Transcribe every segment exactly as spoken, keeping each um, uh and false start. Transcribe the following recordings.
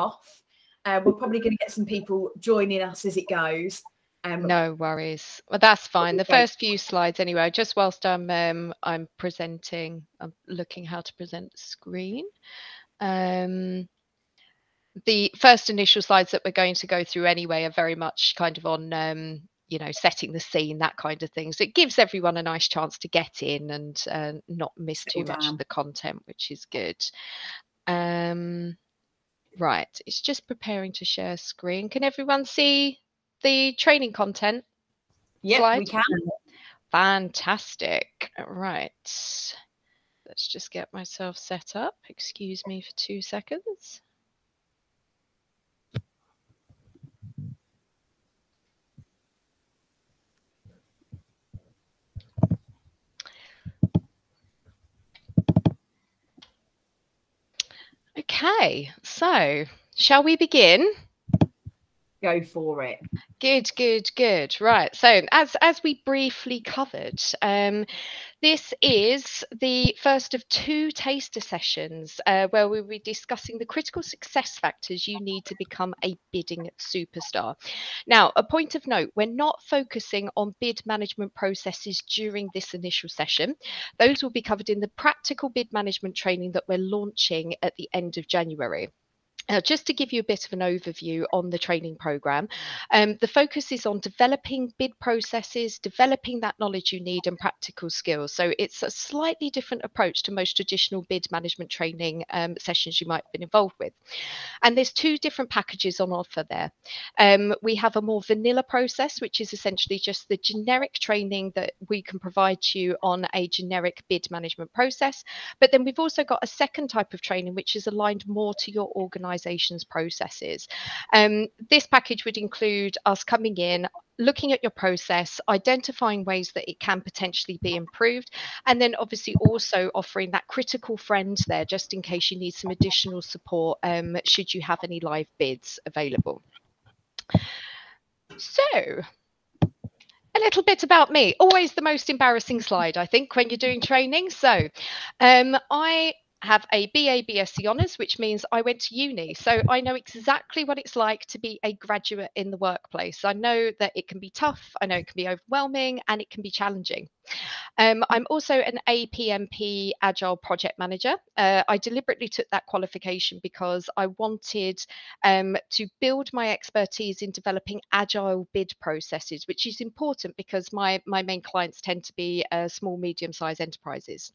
off. Uh, we're probably going to get some people joining us as it goes. Um, no worries. Well, that's fine. The first few slides anyway, just whilst I'm, um, I'm presenting, I'm looking how to present the screen. Um, the first initial slides that we're going to go through anyway are very much kind of on, um, you know, setting the scene, that kind of thing. So it gives everyone a nice chance to get in and uh, not miss too much of the content, which is good. Um, right. It's just preparing to share screen. Can everyone see the training content? Yeah, we can. Fantastic. Right. Let's just get myself set up. Excuse me for two seconds. Okay, so shall we begin? Go for it. Good, good, good. Right. So as as we briefly covered, um, this is the first of two taster sessions uh, where we'll be discussing the critical success factors you need to become a bidding superstar. Now, a point of note, we're not focusing on bid management processes during this initial session. Those will be covered in the practical bid management training that we're launching at the end of January. Now, just to give you a bit of an overview on the training programme, um, the focus is on developing bid processes, developing that knowledge you need and practical skills. So it's a slightly different approach to most traditional bid management training um, sessions you might have been involved with. And there's two different packages on offer there. Um, we have a more vanilla process, which is essentially just the generic training that we can provide you on a generic bid management process. But then we've also got a second type of training, which is aligned more to your organisation processes. Um, this package would include us coming in, looking at your process, identifying ways that it can potentially be improved, and then obviously also offering that critical friend there just in case you need some additional support um, should you have any live bids available. So a little bit about me, always the most embarrassing slide, I think, when you're doing training. So um, I have a B A B S c honours, which means I went to uni. So I know exactly what it's like to be a graduate in the workplace. I know that it can be tough. I know it can be overwhelming and it can be challenging. Um, I'm also an A P M P Agile Project Manager. Uh, I deliberately took that qualification because I wanted um, to build my expertise in developing agile bid processes, which is important because my, my main clients tend to be uh, small, medium-sized enterprises.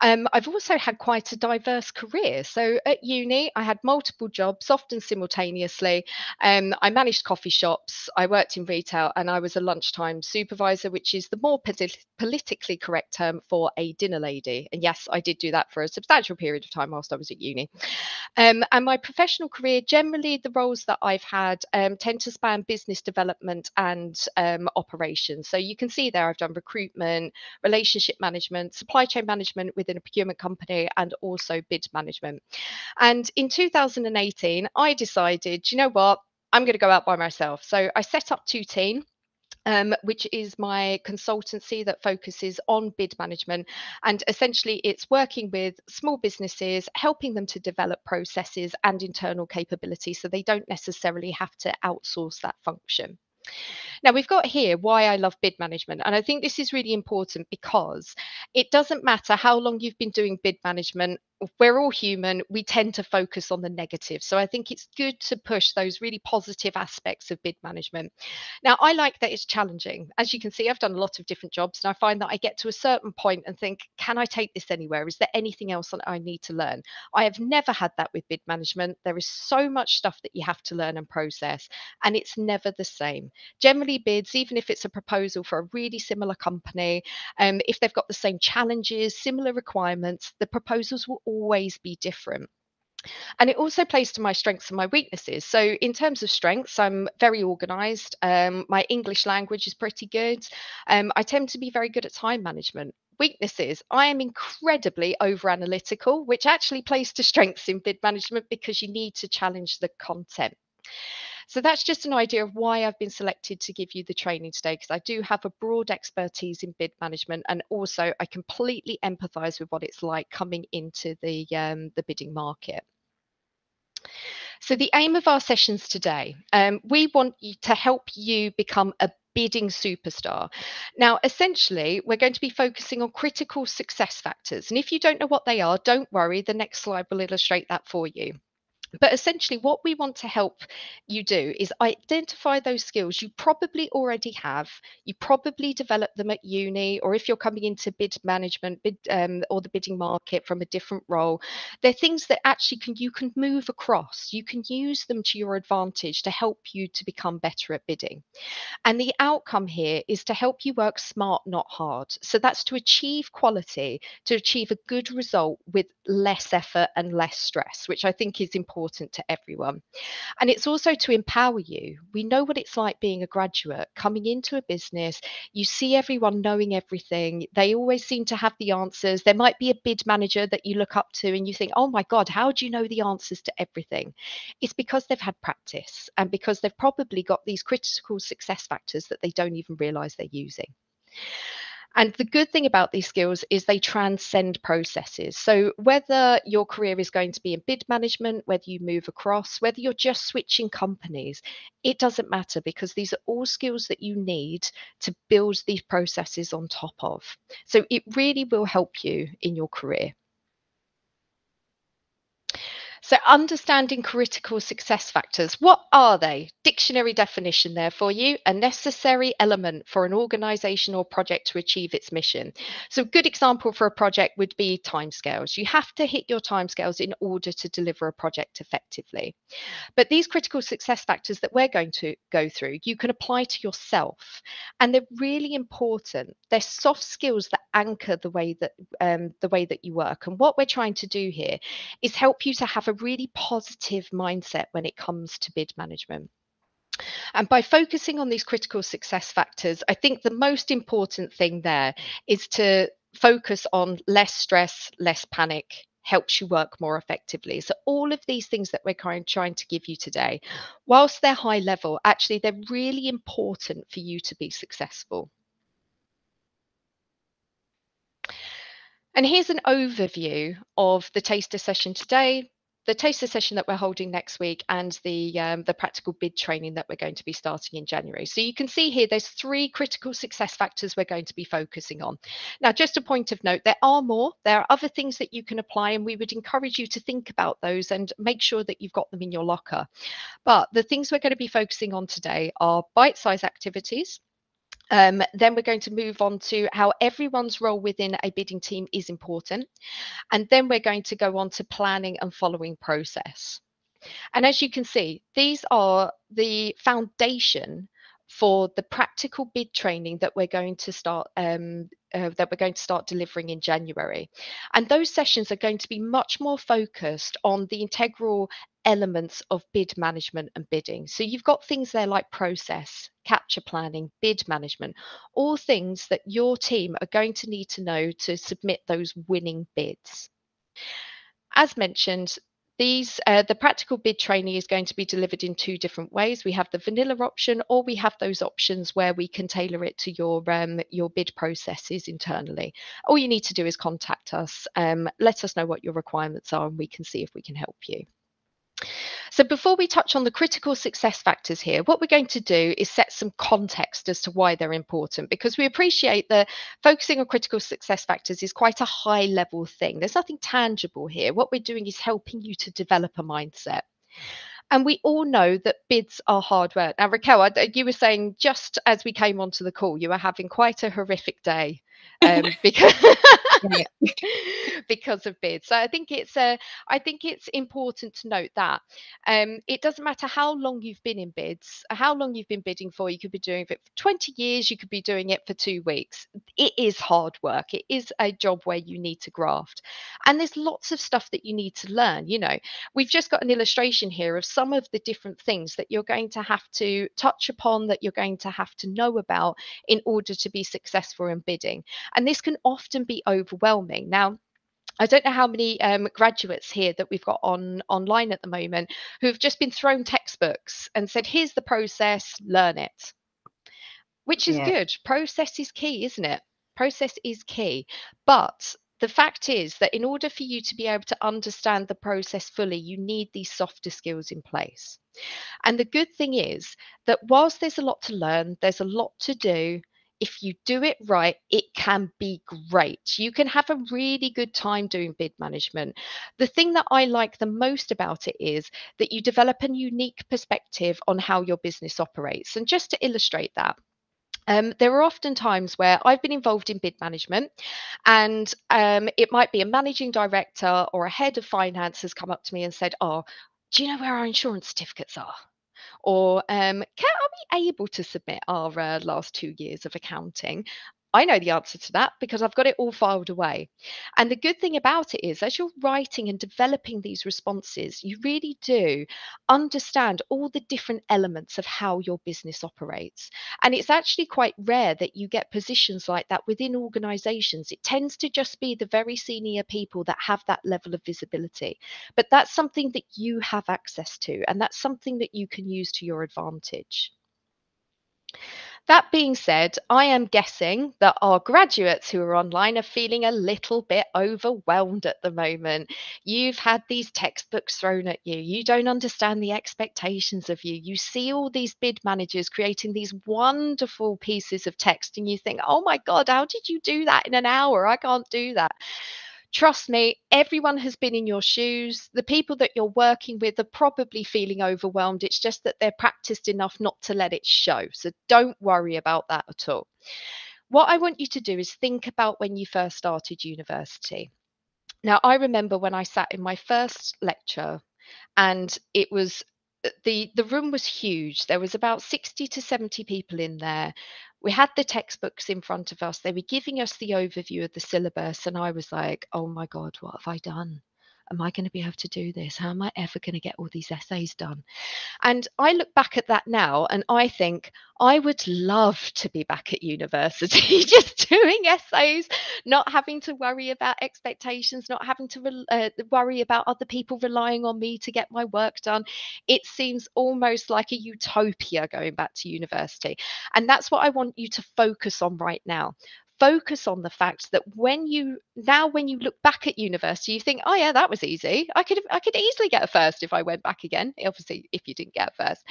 Um, I've also had quite a diverse career. So at uni, I had multiple jobs, often simultaneously. Um, I managed coffee shops, I worked in retail, and I was a lunchtime supervisor, which is the more polit politically correct term for a dinner lady. And yes, I did do that for a substantial period of time whilst I was at uni. Um, and my professional career, generally the roles that I've had um, tend to span business development and um, operations. So you can see there I've done recruitment, relationship management, supply chain management, management within a procurement company, and also bid management. And in two thousand eighteen, I decided, you know what, I'm going to go out by myself. So I set up Toutine, um, which is my consultancy that focuses on bid management. And essentially, it's working with small businesses, helping them to develop processes and internal capability so they don't necessarily have to outsource that function. Now, we've got here why I love bid management, and I think this is really important because it doesn't matter how long you've been doing bid management, we're all human, we tend to focus on the negative. So I think it's good to push those really positive aspects of bid management. Now, I like that it's challenging. As you can see, I've done a lot of different jobs, and I find that I get to a certain point and think, can I take this anywhere? Is there anything else that I need to learn? I have never had that with bid management. There is so much stuff that you have to learn and process, and it's never the same. Generally, bids, even if it's a proposal for a really similar company, um, if they've got the same challenges, similar requirements, the proposals will always be different. And it also plays to my strengths and my weaknesses. So in terms of strengths, I'm very organised. Um, my English language is pretty good. Um, I tend to be very good at time management. Weaknesses, I am incredibly over analytical, which actually plays to strengths in bid management because you need to challenge the content. So that's just an idea of why I've been selected to give you the training today, because I do have a broad expertise in bid management, and also I completely empathise with what it's like coming into the um, the bidding market. So the aim of our sessions today, um, we want you to help you become a bidding superstar. Now, essentially, we're going to be focusing on critical success factors. And if you don't know what they are, don't worry, the next slide will illustrate that for you. But essentially, what we want to help you do is identify those skills you probably already have. You probably developed them at uni, or if you're coming into bid management bid, um, or the bidding market from a different role, they're things that actually can you can move across. You can use them to your advantage to help you to become better at bidding. And the outcome here is to help you work smart, not hard. So that's to achieve quality, to achieve a good result with less effort and less stress, which I think is important. important to everyone. And it's also to empower you. We know what it's like being a graduate, coming into a business, you see everyone knowing everything. They always seem to have the answers. There might be a bid manager that you look up to and you think, oh my God, how do you know the answers to everything? It's because they've had practice and because they've probably got these critical success factors that they don't even realize they're using. And the good thing about these skills is they transcend processes. So whether your career is going to be in bid management, whether you move across, whether you're just switching companies, it doesn't matter, because these are all skills that you need to build these processes on top of. So it really will help you in your career. So understanding critical success factors, what are they? Dictionary definition there for you, a necessary element for an organisation or project to achieve its mission. So a good example for a project would be timescales. You have to hit your timescales in order to deliver a project effectively. But these critical success factors that we're going to go through, you can apply to yourself. And they're really important. They're soft skills that anchor the way that, um, the way that you work. And what we're trying to do here is help you to have a really positive mindset when it comes to bid management. And by focusing on these critical success factors, I think the most important thing there is to focus on less stress, less panic, helps you work more effectively. So all of these things that we're kind of trying to give you today, whilst they're high level, actually they're really important for you to be successful. And here's an overview of the taster session today, the taster session that we're holding next week, and the, um, the practical bid training that we're going to be starting in January. So you can see here, there's three critical success factors we're going to be focusing on. Now, just a point of note, there are more, there are other things that you can apply, and we would encourage you to think about those and make sure that you've got them in your locker. But the things we're going to be focusing on today are bite-sized activities. Um, then we're going to move on to how everyone's role within a bidding team is important. And then we're going to go on to planning and following process. And as you can see, these are the foundation for the practical bid training that we're going to start um, uh, that we're going to start delivering in January. And those sessions are going to be much more focused on the integral elements of bid management and bidding. So you've got things there like process, capture planning, bid management, all things that your team are going to need to know to submit those winning bids. As mentioned, These, uh, the practical bid training is going to be delivered in two different ways. We have the vanilla option, or we have those options where we can tailor it to your, um, your bid processes internally. All you need to do is contact us, um, let us know what your requirements are, and we can see if we can help you. So before we touch on the critical success factors here, what we're going to do is set some context as to why they're important, because we appreciate that focusing on critical success factors is quite a high level thing. There's nothing tangible here. What we're doing is helping you to develop a mindset. And we all know that bids are hard work. Now, Raquel, you were saying just as we came onto the call, you were having quite a horrific day um, because, because of bids. So I think it's uh, I think it's important to note that um, it doesn't matter how long you've been in bids, how long you've been bidding for. You could be doing it for twenty years. You could be doing it for two weeks. It is hard work. It is a job where you need to graft. And there's lots of stuff that you need to learn. You know, we've just got an illustration here of some of the different things that you're going to have to touch upon, that you're going to have to know about in order to be successful in bidding. And this can often be overwhelming. Now, I don't know how many um, graduates here that we've got on online at the moment who've just been thrown textbooks and said, here's the process, learn it, which is yeah. good. Process is key, isn't it? Process is key. But The fact is that in order for you to be able to understand the process fully, you need these softer skills in place. And the good thing is that whilst there's a lot to learn, there's a lot to do, if you do it right, it can be great. You can have a really good time doing bid management. The thing that I like the most about it is that you develop a unique perspective on how your business operates. And just to illustrate that, Um, there are often times where I've been involved in bid management, and um, it might be a managing director or a head of finance has come up to me and said, "Oh, do you know where our insurance certificates are?" Or um, "Can, are we able to submit our uh, last two years of accounting?" I know the answer to that because I've got it all filed away. And the good thing about it is, as you're writing and developing these responses, you really do understand all the different elements of how your business operates. And it's actually quite rare that you get positions like that within organizations. It tends to just be the very senior people that have that level of visibility. But that's something that you have access to, and that's something that you can use to your advantage. That being said, I am guessing that our graduates who are online are feeling a little bit overwhelmed at the moment. You've had these textbooks thrown at you. You don't understand the expectations of you. You see all these bid managers creating these wonderful pieces of text and you think, "Oh my God, how did you do that in an hour? I can't do that." Trust me, everyone has been in your shoes. The people that you're working with are probably feeling overwhelmed. It's just that they're practiced enough not to let it show. So don't worry about that at all. What I want you to do is think about when you first started university. Now, I remember when I sat in my first lecture, and it was the, the room was huge. There was about sixty to seventy people in there. We had the textbooks in front of us. They were giving us the overview of the syllabus. And I was like, "Oh my God, what have I done? Am I going to be able to do this? How am I ever going to get all these essays done?" And I look back at that now and I think I would love to be back at university, just doing essays, not having to worry about expectations, not having to uh, worry about other people relying on me to get my work done. It seems almost like a utopia going back to university. And that's what I want you to focus on right now. Focus on the fact that when you now when you look back at university, you think, "Oh yeah, that was easy. I could I could easily get a first if I went back again." Obviously, if you didn't get a first,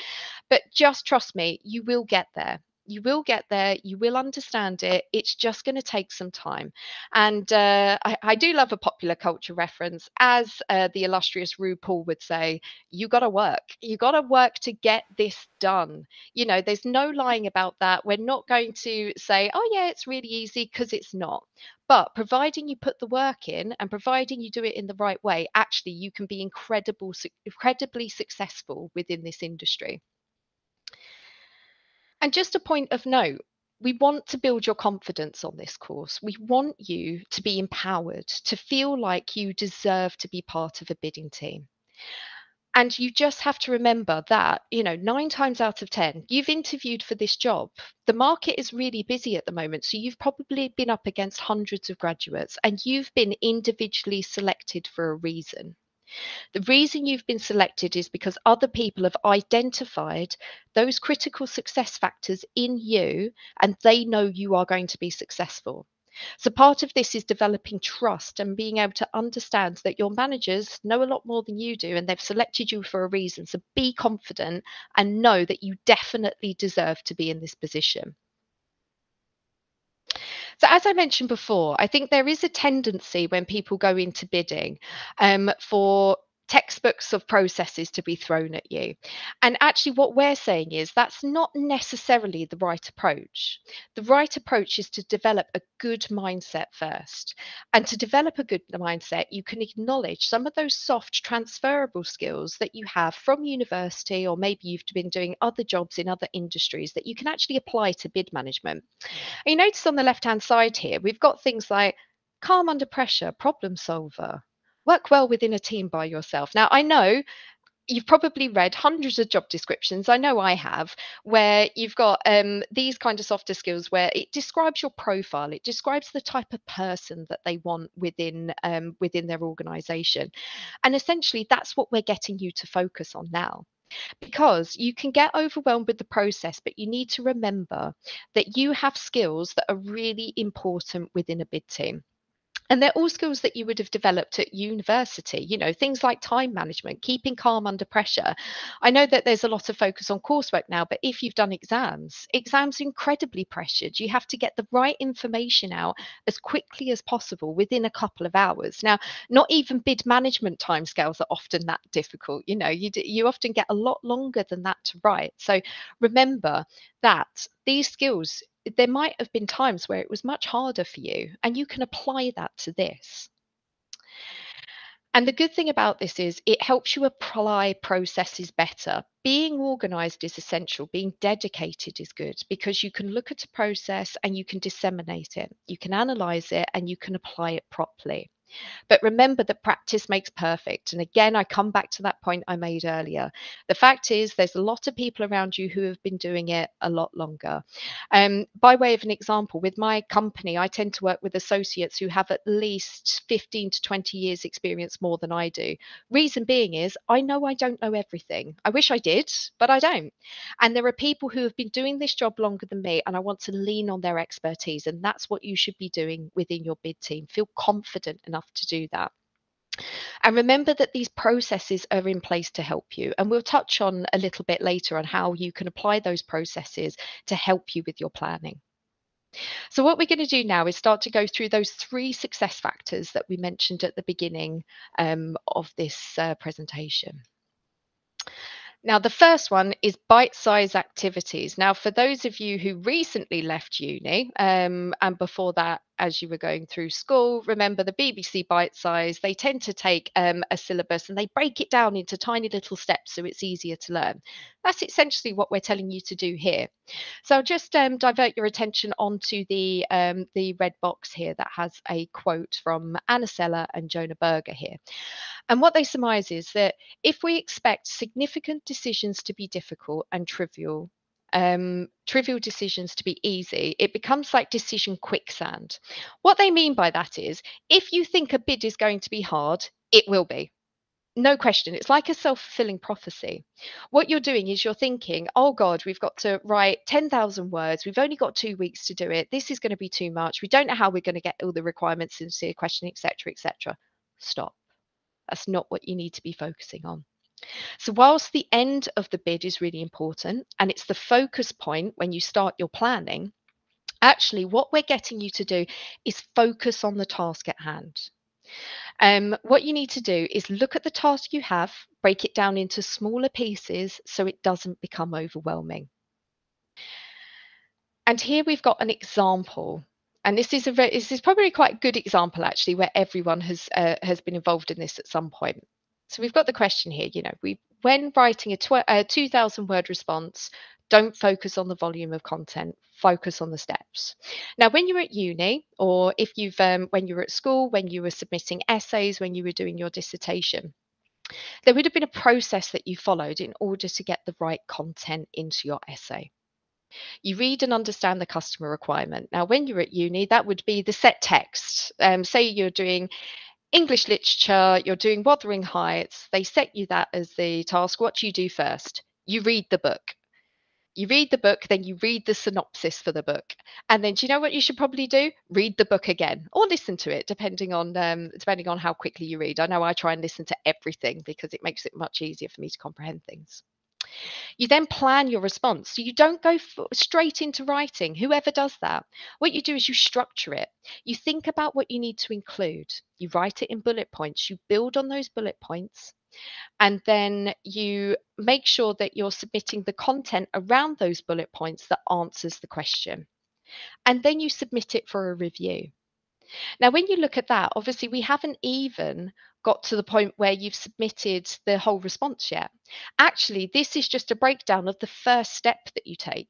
but just trust me, you will get there. You will get there. You will understand it. It's just going to take some time. And uh, I, I do love a popular culture reference. As uh, the illustrious RuPaul would say, you got to work. You got to work to get this done. You know, there's no lying about that. We're not going to say, "Oh, yeah, it's really easy," because it's not. But providing you put the work in and providing you do it in the right way, actually, you can be incredible, incredibly successful within this industry. And just a point of note, we want to build your confidence on this course. We want you to be empowered, to feel like you deserve to be part of a bidding team. And you just have to remember that, you know, nine times out of ten, you've interviewed for this job. The market is really busy at the moment. So you've probably been up against hundreds of graduates and you've been individually selected for a reason. The reason you've been selected is because other people have identified those critical success factors in you, and they know you are going to be successful. So part of this is developing trust and being able to understand that your managers know a lot more than you do, and they've selected you for a reason. So be confident and know that you definitely deserve to be in this position. So as I mentioned before, I think there is a tendency when people go into bidding um, for textbooks of processes to be thrown at you. And actually what we're saying is that's not necessarily the right approach. The right approach is to develop a good mindset first. And to develop a good mindset, you can acknowledge some of those soft transferable skills that you have from university, or maybe you've been doing other jobs in other industries that you can actually apply to bid management. And you notice on the left-hand side here, we've got things like calm under pressure, problem solver, work well within a team by yourself. Now, I know you've probably read hundreds of job descriptions. I know I have, where you've got um, these kind of softer skills where it describes your profile. It describes the type of person that they want within um, within their organization. And essentially, that's what we're getting you to focus on now, because you can get overwhelmed with the process, but you need to remember that you have skills that are really important within a bid team. And they're all skills that you would have developed at university, you know, things like time management, keeping calm under pressure. I know that there's a lot of focus on coursework now, but if you've done exams, exams are incredibly pressured. You have to get the right information out as quickly as possible within a couple of hours. Now, not even bid management timescales are often that difficult. You know, you, d- you often get a lot longer than that to write. So remember that these skills, there might have been times where it was much harder for you, and you can apply that to this. And the good thing about this is it helps you apply processes better. Being organised is essential. Being dedicated is good because you can look at a process and you can disseminate it. You can analyse it and you can apply it properly. But remember that practice makes perfect. And again, I come back to that point I made earlier. The fact is there's a lot of people around you who have been doing it a lot longer. Um, by way of an example, with my company, I tend to work with associates who have at least fifteen to twenty years experience more than I do. Reason being is I know I don't know everything. I wish I did, but I don't. And there are people who have been doing this job longer than me, and I want to lean on their expertise. And that's what you should be doing within your bid team. Feel confident enough to do that. And remember that these processes are in place to help you. And we'll touch on a little bit later on how you can apply those processes to help you with your planning. So what we're going to do now is start to go through those three success factors that we mentioned at the beginning um, of this uh, presentation. Now, the first one is bite-sized activities. Now, for those of you who recently left uni um, and before that, as you were going through school, remember the B B C Bite Size, they tend to take um, a syllabus and they break it down into tiny little steps so it's easier to learn. That's essentially what we're telling you to do here. So I'll just um, divert your attention onto the, um, the red box here that has a quote from Anna Sella and Jonah Berger here. And what they surmise is that if we expect significant decisions to be difficult and trivial, Um, trivial decisions to be easy, it becomes like decision quicksand. What they mean by that is, if you think a bid is going to be hard, it will be. No question. It's like a self-fulfilling prophecy. What you're doing is you're thinking, oh God, we've got to write ten thousand words. We've only got two weeks to do it. This is going to be too much. We don't know how we're going to get all the requirements into the question, et cetera, et cetera. Stop. That's not what you need to be focusing on. So whilst the end of the bid is really important and it's the focus point when you start your planning, actually what we're getting you to do is focus on the task at hand. Um, what you need to do is look at the task you have, break it down into smaller pieces so it doesn't become overwhelming. And here we've got an example. And this is, a, this is probably quite a good example, actually, where everyone has, uh, has been involved in this at some point. So we've got the question here, you know, we, when writing a, tw- a two thousand word response, don't focus on the volume of content, focus on the steps. Now, when you're at uni or if you've um, when you were at school, when you were submitting essays, when you were doing your dissertation, there would have been a process that you followed in order to get the right content into your essay. You read and understand the customer requirement. Now, when you're at uni, that would be the set text. Um, say you're doing English literature, you're doing Wuthering Heights, they set you that as the task. What do you do first? You read the book. You read the book, then you read the synopsis for the book. And then do you know what you should probably do? Read the book again or listen to it, depending on um, depending on how quickly you read. I know I try and listen to everything because it makes it much easier for me to comprehend things. You then plan your response. So you don't go f- straight into writing. Whoever does that, what you do is you structure it. You think about what you need to include. You write it in bullet points. You build on those bullet points. And then you make sure that you're submitting the content around those bullet points that answers the question. And then you submit it for a review. Now, when you look at that, obviously, we haven't even got to the point where you've submitted the whole response yet. Actually, this is just a breakdown of the first step that you take.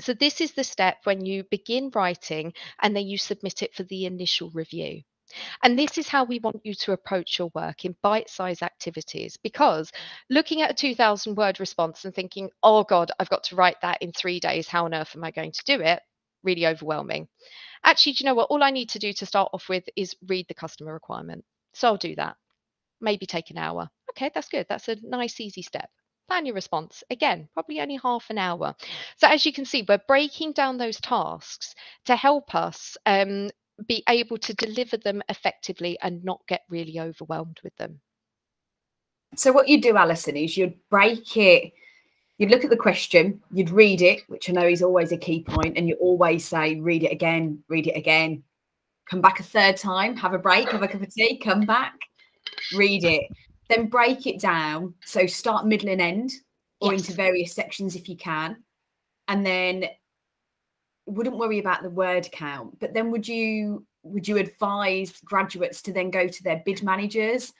So this is the step when you begin writing and then you submit it for the initial review. And this is how we want you to approach your work in bite-sized activities, because looking at a two thousand word response and thinking, oh God, I've got to write that in three days. How on earth am I going to do it? Really overwhelming. Actually, do you know what? All I need to do to start off with is read the customer requirement. So I'll do that. Maybe take an hour. Okay, that's good. That's a nice, easy step. Plan your response. Again, probably only half an hour. So as you can see, we're breaking down those tasks to help us um, be able to deliver them effectively and not get really overwhelmed with them. So what you do, Alison, is you'd break it, you'd look at the question, you'd read it, which I know is always a key point, and you always say, read it again, read it again, come back a third time, have a break, have a cup of tea, come back, read it, then break it down. So start middle and end, or yes, into various sections if you can, and then wouldn't worry about the word count. But then would you would you advise graduates to then go to their bid managers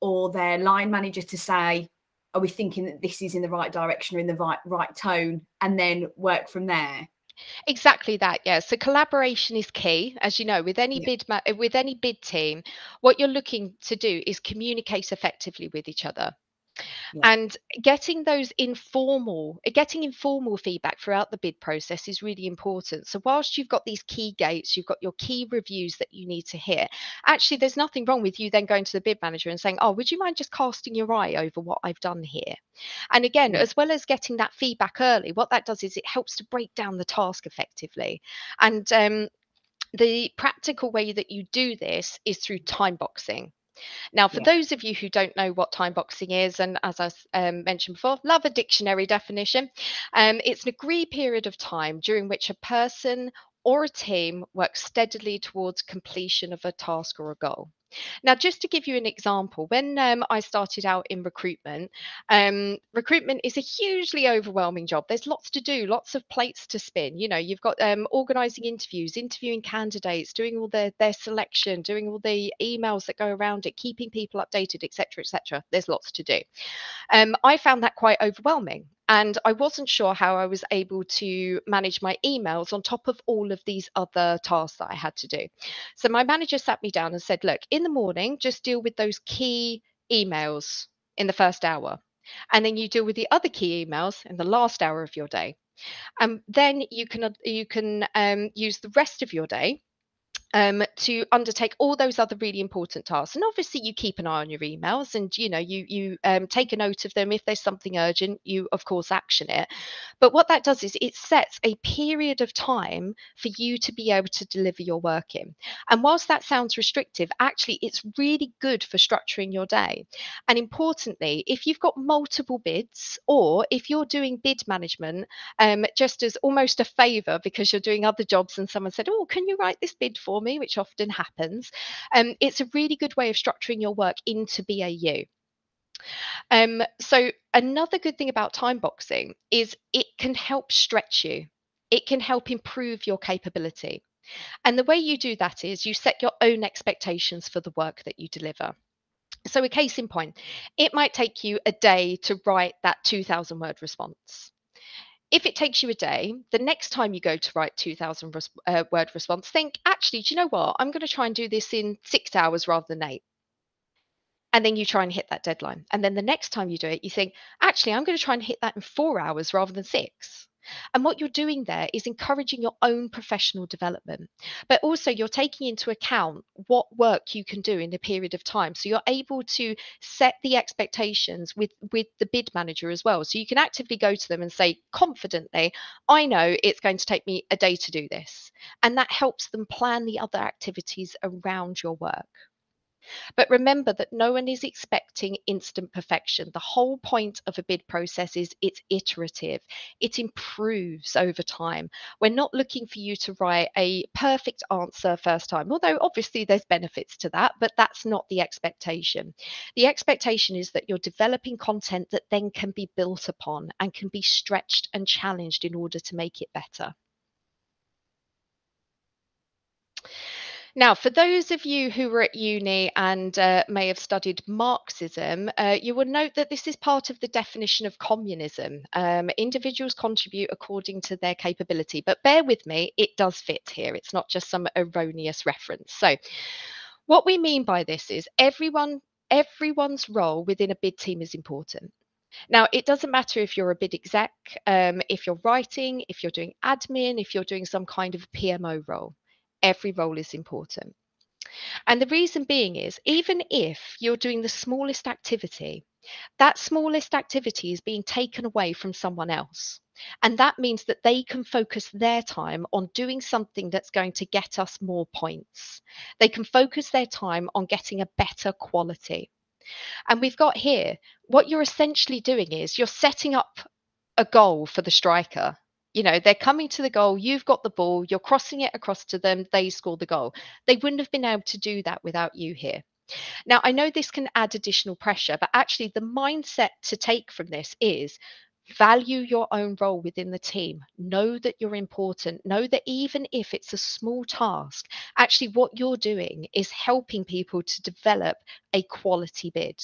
or their line manager to say, are we thinking that this is in the right direction or in the right right tone, and then work from there? Exactly that, yeah. So collaboration is key, as you know, with any yeah. bid ma with any bid team. What you're looking to do is communicate effectively with each other. Yeah. And getting those informal, getting informal feedback throughout the bid process is really important. So whilst you've got these key gates, you've got your key reviews that you need to hear, actually, there's nothing wrong with you then going to the bid manager and saying, oh, would you mind just casting your eye over what I've done here? And again, yeah. as well as getting that feedback early, what that does is it helps to break down the task effectively. And um, the practical way that you do this is through time boxing. Now, for yeah. those of you who don't know what time boxing is, and as I um, mentioned before, love a dictionary definition, um, it's an agreed period of time during which a person or a team works steadily towards completion of a task or a goal. Now, just to give you an example, when um, I started out in recruitment, um, recruitment is a hugely overwhelming job. There's lots to do, lots of plates to spin. You know, you've got um, organising interviews, interviewing candidates, doing all their, their selection, doing all the emails that go around it, keeping people updated, et cetera, et cetera. There's lots to do. Um, I found that quite overwhelming. And I wasn't sure how I was able to manage my emails on top of all of these other tasks that I had to do. So my manager sat me down and said, look, in the morning, just deal with those key emails in the first hour. And then you deal with the other key emails in the last hour of your day. And then you can, you can um, use the rest of your day Um, to undertake all those other really important tasks. And obviously you keep an eye on your emails, and you know, you you um, take a note of them. If there's something urgent, you of course action it. But what that does is it sets a period of time for you to be able to deliver your work in. And whilst that sounds restrictive, actually it's really good for structuring your day. And importantly, if you've got multiple bids, or if you're doing bid management um, just as almost a favour because you're doing other jobs and someone said, oh, can you write this bid for me, which often happens, um, it's a really good way of structuring your work into B A U. Um, so another good thing about time boxing is it can help stretch you. It can help improve your capability. And the way you do that is you set your own expectations for the work that you deliver. So a case in point, it might take you a day to write that two thousand word response. If it takes you a day, the next time you go to write two thousand word response, think, actually, do you know what? I'm going to try and do this in six hours rather than eight. And then you try and hit that deadline. And then the next time you do it, you think, actually, I'm going to try and hit that in four hours rather than six. And what you're doing there is encouraging your own professional development, but also you're taking into account what work you can do in a period of time. So you're able to set the expectations with, with the bid manager as well. So you can actively go to them and say confidently, I know it's going to take me a day to do this. And that helps them plan the other activities around your work. But remember that no one is expecting instant perfection. The whole point of a bid process is it's iterative. It improves over time. We're not looking for you to write a perfect answer first time, although obviously there's benefits to that, but that's not the expectation. The expectation is that you're developing content that then can be built upon and can be stretched and challenged in order to make it better. Now, for those of you who were at uni and uh, may have studied Marxism, uh, you will note that this is part of the definition of communism. Um, individuals contribute according to their capability, but bear with me, it does fit here. It's not just some erroneous reference. So what we mean by this is everyone, everyone's role within a bid team is important. Now, it doesn't matter if you're a bid exec, um, if you're writing, if you're doing admin, if you're doing some kind of P M O role. Every role is important. And the reason being is, even if you're doing the smallest activity, that smallest activity is being taken away from someone else. And that means that they can focus their time on doing something that's going to get us more points. They can focus their time on getting a better quality. And we've got here, what you're essentially doing is you're setting up a goal for the striker. You know, they're coming to the goal, you've got the ball, you're crossing it across to them, they score the goal. They wouldn't have been able to do that without you here. Now, I know this can add additional pressure, but actually the mindset to take from this is value your own role within the team. Know that you're important. Know that even if it's a small task, actually what you're doing is helping people to develop a quality bid.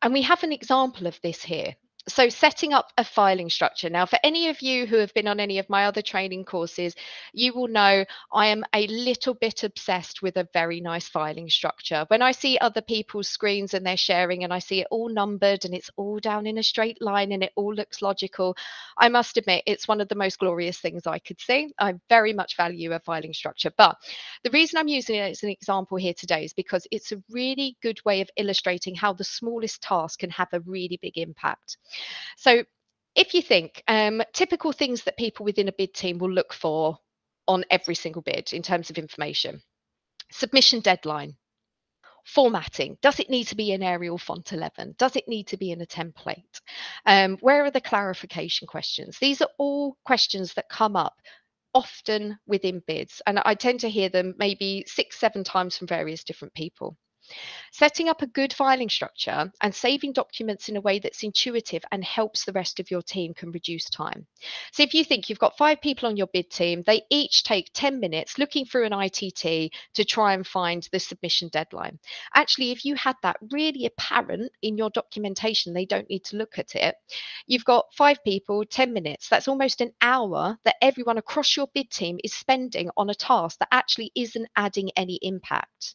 And we have an example of this here. So setting up a filing structure. Now, for any of you who have been on any of my other training courses, you will know I am a little bit obsessed with a very nice filing structure. When I see other people's screens and they're sharing and I see it all numbered and it's all down in a straight line and it all looks logical, I must admit it's one of the most glorious things I could see. I very much value a filing structure. But the reason I'm using it as an example here today is because it's a really good way of illustrating how the smallest task can have a really big impact. So if you think um, typical things that people within a bid team will look for on every single bid in terms of information: submission deadline, formatting, does it need to be in Arial font eleven? Does it need to be in a template? Um, where are the clarification questions? These are all questions that come up often within bids, and I tend to hear them maybe six, seven times from various different people. Setting up a good filing structure and saving documents in a way that's intuitive and helps the rest of your team can reduce time. So if you think you've got five people on your bid team, they each take ten minutes looking through an I T T to try and find the submission deadline. Actually, if you had that really apparent in your documentation, they don't need to look at it. You've got five people, ten minutes. That's almost an hour that everyone across your bid team is spending on a task that actually isn't adding any impact.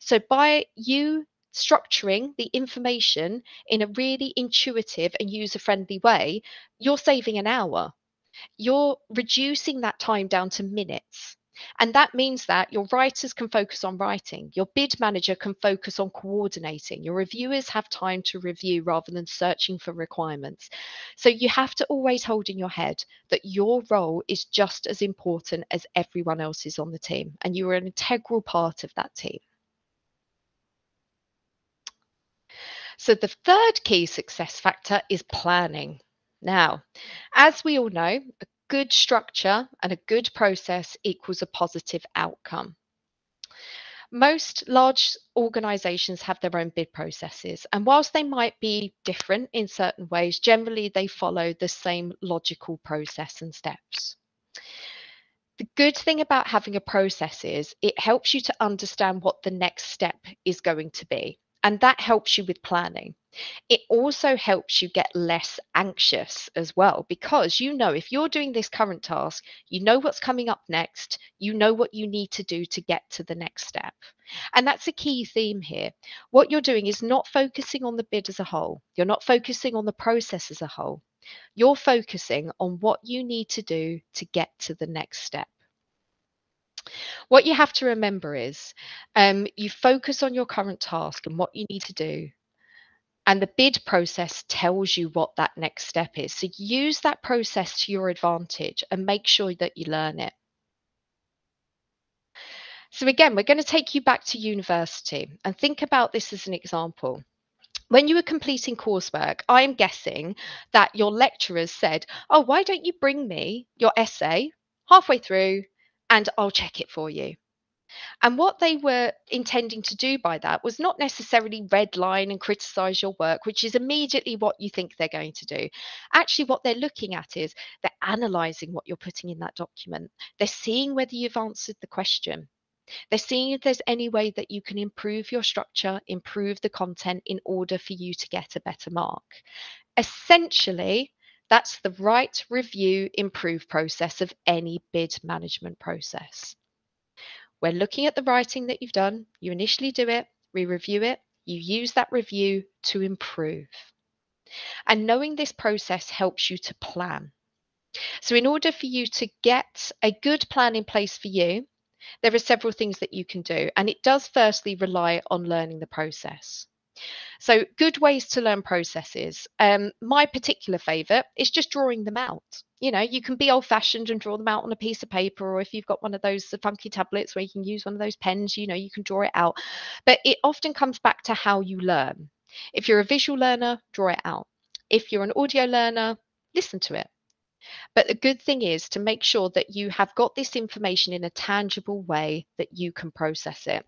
So by you structuring the information in a really intuitive and user-friendly way, you're saving an hour. You're reducing that time down to minutes. And that means that your writers can focus on writing, your bid manager can focus on coordinating, your reviewers have time to review rather than searching for requirements. So you have to always hold in your head that your role is just as important as everyone else's on the team, and you are an integral part of that team. So the third key success factor is planning. Now, as we all know, good structure and a good process equals a positive outcome. Most large organisations have their own bid processes, and whilst they might be different in certain ways, generally they follow the same logical process and steps. The good thing about having a process is it helps you to understand what the next step is going to be, and that helps you with planning. It also helps you get less anxious as well, because you know if you're doing this current task, you know what's coming up next, you know what you need to do to get to the next step. And that's a key theme here. What you're doing is not focusing on the bid as a whole. You're not focusing on the process as a whole. You're focusing on what you need to do to get to the next step. What you have to remember is um, you focus on your current task and what you need to do, and the bid process tells you what that next step is. So use that process to your advantage and make sure that you learn it. So again, we're going to take you back to university and think about this as an example. When you were completing coursework, I'm guessing that your lecturers said, oh, why don't you bring me your essay halfway through and I'll check it for you. And what they were intending to do by that was not necessarily redline and criticise your work, which is immediately what you think they're going to do. Actually, what they're looking at is they're analysing what you're putting in that document. They're seeing whether you've answered the question. They're seeing if there's any way that you can improve your structure, improve the content in order for you to get a better mark. Essentially, that's the right, review, improve process of any bid management process. We're looking at the writing that you've done. You initially do it, we review it, you use that review to improve. And knowing this process helps you to plan. So in order for you to get a good plan in place for you, there are several things that you can do. And it does firstly rely on learning the process. So good ways to learn processes. Um, my particular favourite is just drawing them out. You know, you can be old fashioned and draw them out on a piece of paper, or if you've got one of those the funky tablets where you can use one of those pens, you know, you can draw it out. But it often comes back to how you learn. If you're a visual learner, draw it out. If you're an audio learner, listen to it. But the good thing is to make sure that you have got this information in a tangible way that you can process it.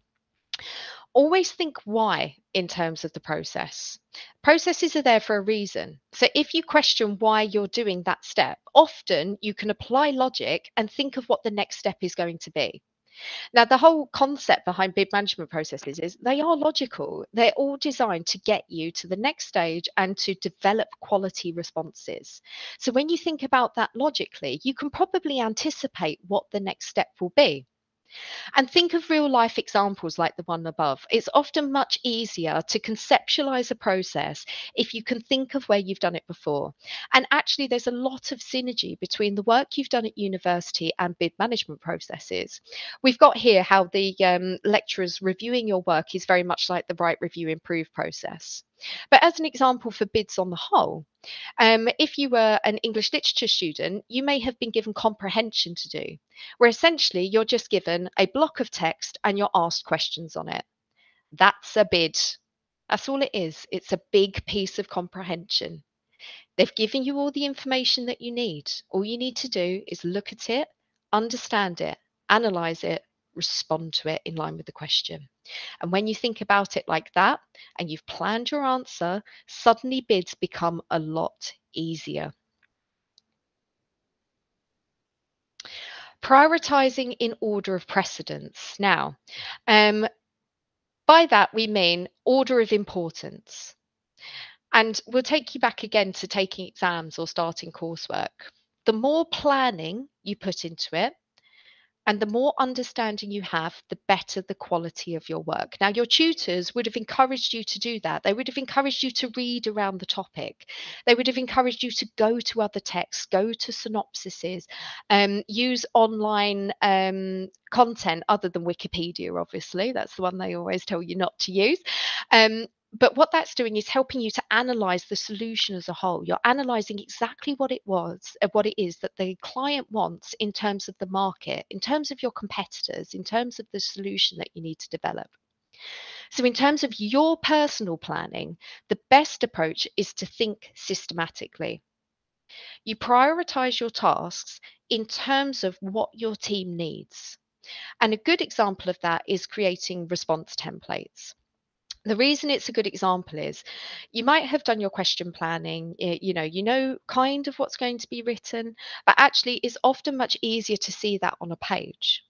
Always think why in terms of the process. Processes are there for a reason. So if you question why you're doing that step, often you can apply logic and think of what the next step is going to be. Now, the whole concept behind bid management processes is they are logical. They're all designed to get you to the next stage and to develop quality responses. So when you think about that logically, you can probably anticipate what the next step will be. And think of real life examples like the one above. It's often much easier to conceptualize a process if you can think of where you've done it before. And actually, there's a lot of synergy between the work you've done at university and bid management processes. We've got here how the um, lecturers reviewing your work is very much like the Write, Review, Improve process. But as an example for bids on the whole, um, if you were an English literature student, you may have been given comprehension to do, where essentially you're just given a block of text and you're asked questions on it. That's a bid. That's all it is. It's a big piece of comprehension. They've given you all the information that you need. All you need to do is look at it, understand it, analyse it, respond to it in line with the question. And when you think about it like that and you've planned your answer, suddenly bids become a lot easier. Prioritizing in order of precedence. Now, um, by that we mean order of importance. And we'll take you back again to taking exams or starting coursework. The more planning you put into it, and the more understanding you have, the better the quality of your work. Now, your tutors would have encouraged you to do that. They would have encouraged you to read around the topic. They would have encouraged you to go to other texts, go to synopsises, um, use online um, content other than Wikipedia, obviously. That's the one they always tell you not to use. Um, But what that's doing is helping you to analyse the solution as a whole. You're analysing exactly what it was, what it is that the client wants in terms of the market, in terms of your competitors, in terms of the solution that you need to develop. So in terms of your personal planning, the best approach is to think systematically. You prioritise your tasks in terms of what your team needs. And a good example of that is creating response templates. The reason it's a good example is you might have done your question planning, you know, you know kind of what's going to be written, but actually it's often much easier to see that on a page.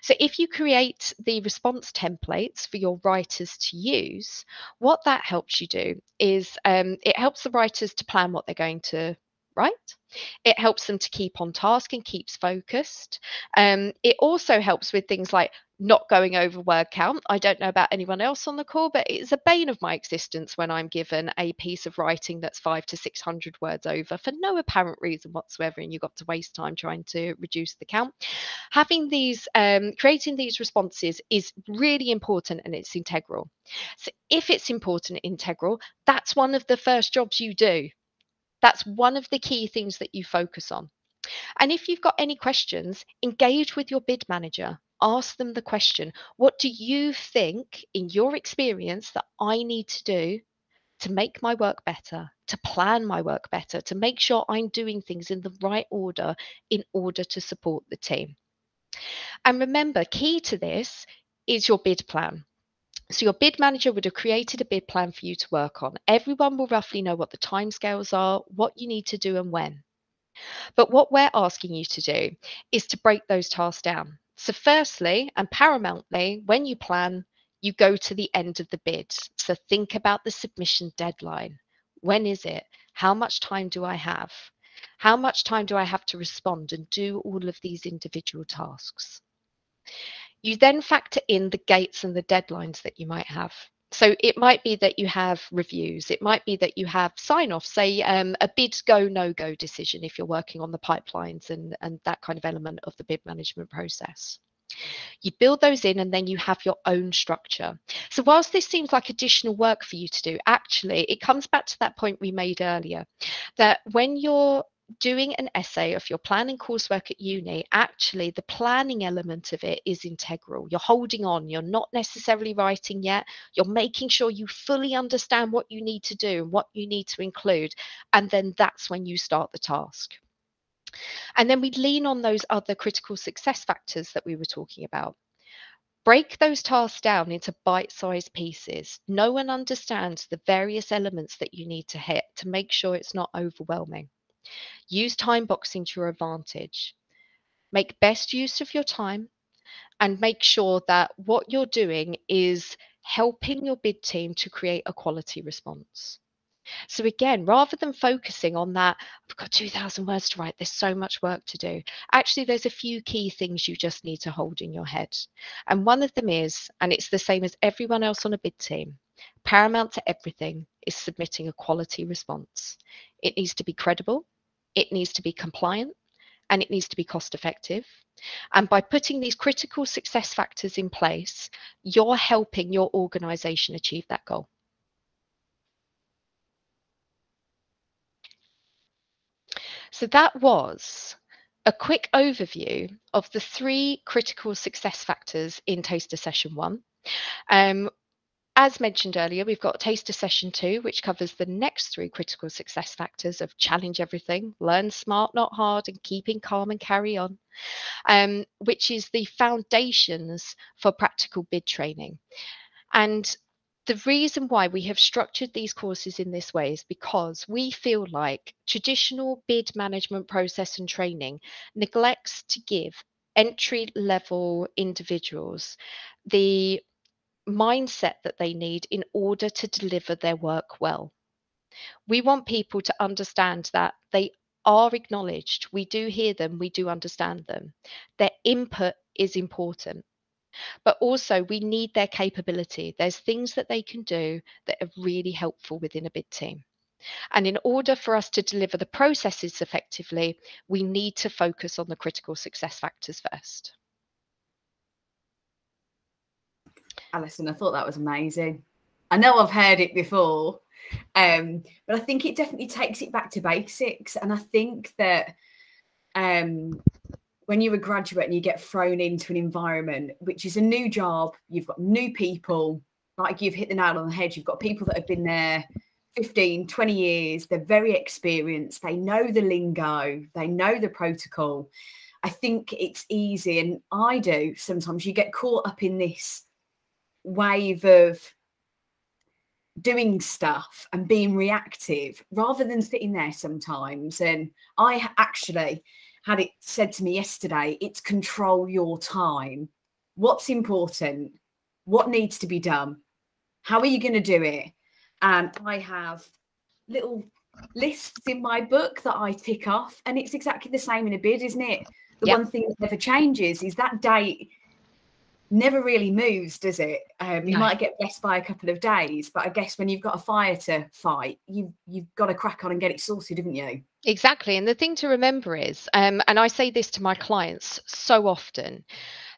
So if you create the response templates for your writers to use, what that helps you do is um, it helps the writers to plan what they're going to write. It helps them to keep on task and keeps focused. Um, it also helps with things like not going over word count. I don't know about anyone else on the call, but it's a bane of my existence when I'm given a piece of writing that's five to six hundred words over for no apparent reason whatsoever, and you've got to waste time trying to reduce the count. Having these, um, creating these responses is really important, and it's integral. So if it's important and integral, that's one of the first jobs you do. That's one of the key things that you focus on. And if you've got any questions, engage with your bid manager. Ask them the question, what do you think in your experience that I need to do to make my work better, to plan my work better, to make sure I'm doing things in the right order in order to support the team? And remember, key to this is your bid plan. So your bid manager would have created a bid plan for you to work on. Everyone will roughly know what the timescales are, what you need to do and when. But what we're asking you to do is to break those tasks down. So firstly, and paramountly, when you plan, you go to the end of the bid. So think about the submission deadline. When is it? How much time do I have? How much time do I have to respond and do all of these individual tasks? You then factor in the gates and the deadlines that you might have. So it might be that you have reviews. It might be that you have sign-off, say um, a bid go, no-go decision if you're working on the pipelines and, and that kind of element of the bid management process. You build those in and then you have your own structure. So whilst this seems like additional work for you to do, actually it comes back to that point we made earlier, that when you're doing an essay of your planning coursework at uni, actually the planning element of it is integral. You're holding on, you're not necessarily writing yet, you're making sure you fully understand what you need to do and what you need to include, and then that's when you start the task. And then we lean on those other critical success factors that we were talking about. Break those tasks down into bite-sized pieces. No one understands the various elements that you need to hit to make sure it's not overwhelming. Use time boxing to your advantage. Make best use of your time and make sure that what you're doing is helping your bid team to create a quality response. So again, rather than focusing on that, I've got two thousand words to write, there's so much work to do. Actually, there's a few key things you just need to hold in your head. And one of them is, and it's the same as everyone else on a bid team, paramount to everything is submitting a quality response. It needs to be credible, it needs to be compliant, and it needs to be cost effective. And by putting these critical success factors in place, you're helping your organisation achieve that goal. So that was a quick overview of the three critical success factors in Taster Session one. Um, as mentioned earlier, we've got Taster Session two, which covers the next three critical success factors of challenge everything, learn smart, not hard, and keeping calm and carry on, um, which is the foundations for practical bid training. And the reason why we have structured these courses in this way is because we feel like traditional bid management process and training neglects to give entry-level individuals the mindset that they need in order to deliver their work well. We want people to understand that they are acknowledged. We do hear them. We do understand them. Their input is important. But also we need their capability. There's things that they can do that are really helpful within a bid team. And in order for us to deliver the processes effectively, we need to focus on the critical success factors first. Alison, I thought that was amazing. I know I've heard it before, um, but I think it definitely takes it back to basics. And I think that um, when you're a graduate and you get thrown into an environment, which is a new job, you've got new people, like you've hit the nail on the head, you've got people that have been there fifteen, twenty years, they're very experienced, they know the lingo, they know the protocol. I think it's easy, and I do sometimes, you get caught up in this wave of doing stuff and being reactive rather than sitting there sometimes. And I actually had it said to me yesterday, it's control your time. What's important? What needs to be done? How are you going to do it? And I have little lists in my book that I tick off, and it's exactly the same in a bid, isn't it? The yep. one thing that never changes is that date never really moves, does it? Um, you no. might get blessed by a couple of days, but I guess when you've got a fire to fight, you, you've got to crack on and get it sorted, haven't you? Exactly. And the thing to remember is, um, and I say this to my clients so often,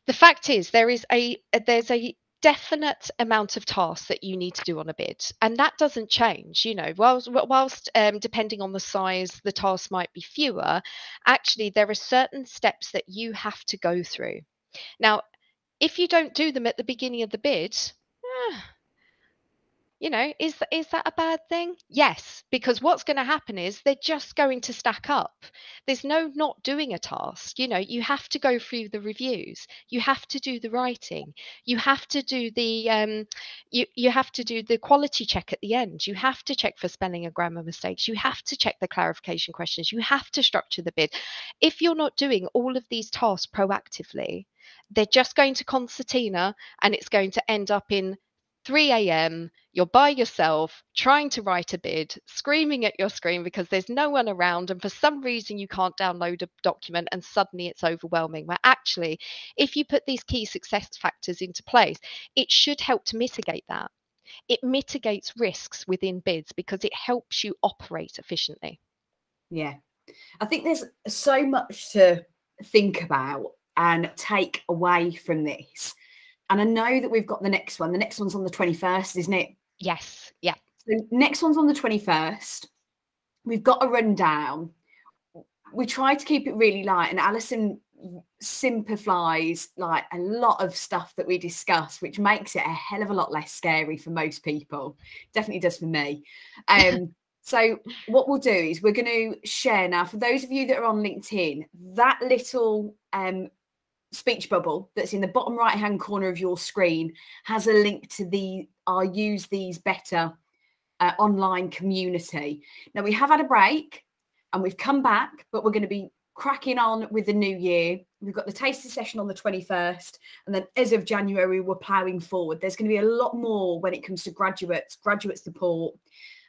the fact is there is a there's a definite amount of tasks that you need to do on a bid, and that doesn't change. You know, whilst, whilst um, depending on the size, the tasks might be fewer. Actually, there are certain steps that you have to go through. Now, if you don't do them at the beginning of the bid, eh, you know, is, th is that a bad thing? Yes, because what's going to happen is they're just going to stack up. There's no not doing a task. You know, you have to go through the reviews. You have to do the writing. You have to do the um, you, you have to do the quality check at the end. You have to check for spelling and grammar mistakes. You have to check the clarification questions. You have to structure the bid. If you're not doing all of these tasks proactively, they're just going to concertina, and it's going to end up in three A M, you're by yourself trying to write a bid, screaming at your screen because there's no one around, and for some reason you can't download a document, and suddenly it's overwhelming. Where actually, if you put these key success factors into place, it should help to mitigate that. It mitigates risks within bids because it helps you operate efficiently. Yeah, I think there's so much to think about. and take away from this. And I know that we've got the next one. The next one's on the twenty-first, isn't it? Yes. Yeah. The next one's on the twenty-first. We've got a rundown. We try to keep it really light, and Alison simplifies like a lot of stuff that we discuss, which makes it a hell of a lot less scary for most people. Definitely does for me. Um, so what we'll do is we're going to share now, for those of you that are on LinkedIn, that little um, speech bubble that's in the bottom right hand corner of your screen has a link to the our Use These Better uh, online community. Now, we have had a break and we've come back, but we're going to be cracking on with the new year. We've got the tasting session on the twenty-first, and then as of January we're ploughing forward. There's going to be a lot more when it comes to graduates, graduate support,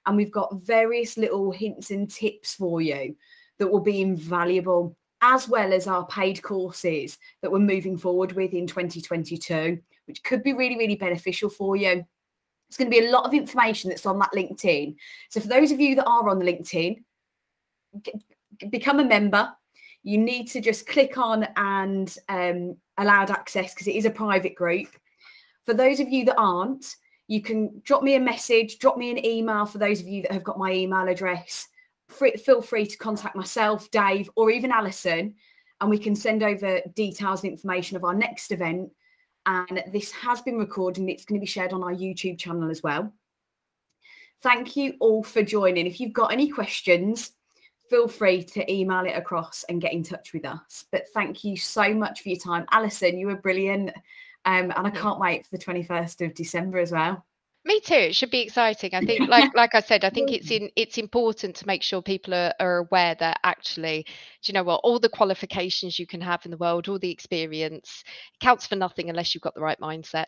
and we've got various little hints and tips for you that will be invaluable, as well as our paid courses that we're moving forward with in twenty twenty-two, which could be really, really beneficial for you. It's going to be a lot of information that's on that LinkedIn. So for those of you that are on the LinkedIn, become a member. You need to just click on and um, allowed access, because it is a private group. For those of you that aren't, you can drop me a message, drop me an email. For those of you that have got my email address, free, feel free to contact myself, Dave, or even Alison, and we can send over details and information of our next event. And this has been recorded and it's going to be shared on our YouTube channel as well. Thank you all for joining. If you've got any questions, feel free to email it across and get in touch with us. But thank you so much for your time. Alison, you were brilliant. Um, and I can't wait for the twenty-first of December as well. Me too. It should be exciting. I think, like like I said, I think it's in it's important to make sure people are, are aware that actually, do you know what, all the qualifications you can have in the world, all the experience, counts for nothing unless you've got the right mindset.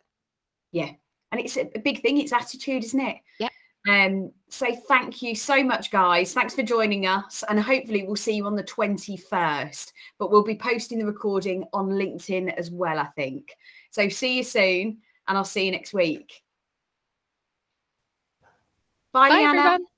Yeah. And it's a big thing. It's attitude, isn't it? Yeah. Um, so thank you so much, guys. Thanks for joining us, and hopefully we'll see you on the twenty-first, but we'll be posting the recording on LinkedIn as well, I think. So see you soon, and I'll see you next week. Bye, Bye Leanna. Everyone.